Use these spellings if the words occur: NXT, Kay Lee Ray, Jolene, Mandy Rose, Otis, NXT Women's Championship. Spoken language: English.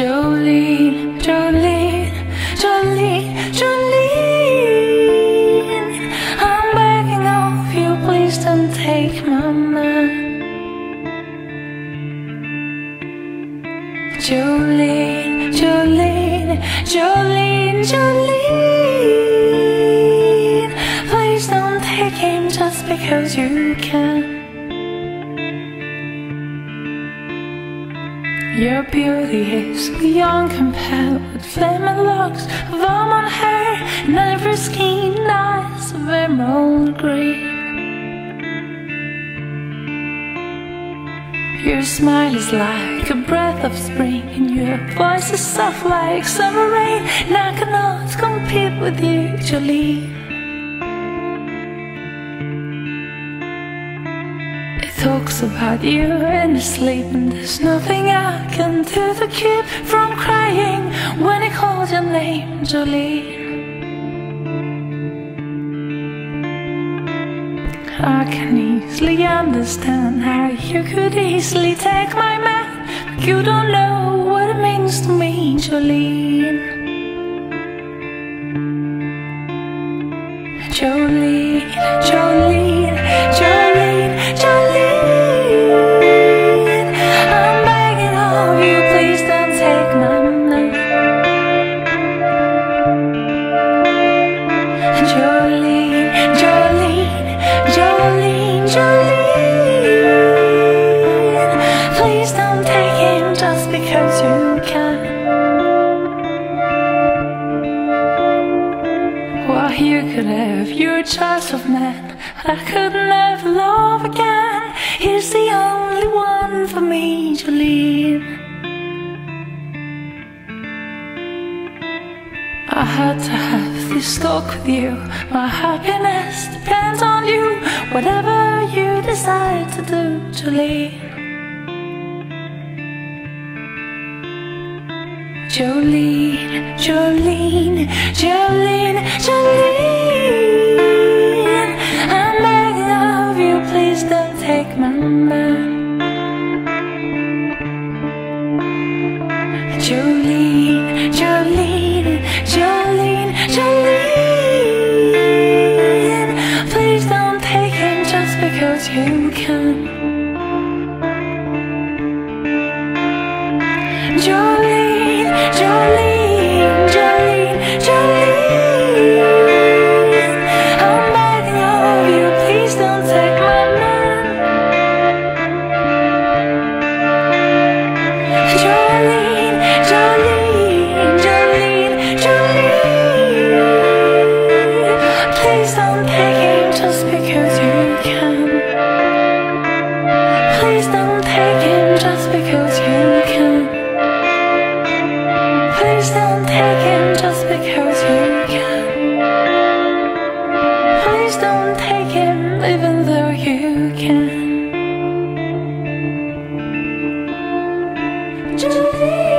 Jolene, Jolene, Jolene, Jolene, I'm begging of you, please don't take my mind. Jolene, Jolene, Jolene, Jolene, please don't take him just because you can. Your beauty is beyond compare, with flaming locks of almond hair and every skin eyes of emerald green. Your smile is like a breath of spring, and your voice is soft like summer rain, and I cannot compete with you, Jolene. Talks about you in the sleep, and there's nothing I can do to keep from crying when he calls your name, Jolene. I can easily understand how you could easily take my man, but you don't know what it means to me, Jolene. Jolene, Jolene, Jolene, Jolene, you could have your choice of man, I could never love again. He's the only one for me, Jolene. I had to have this talk with you. My happiness depends on you. Whatever you decide to do, Jolene. Jolene, Jolene, Jolene, Jolene, I'm begging of you, please don't take my man. Jolene, Jolene, Jolene, Jolene, please don't take him just because you can. Jolene, Jolene, Jolene, Jolene, I'm begging of you, please don't take my man. Jolene, Jolene, Jolene, Jolene, please don't take him just because you can. Please don't take him just because you can. Please don't take him just because you can. Please don't take him even though you can. Jolene.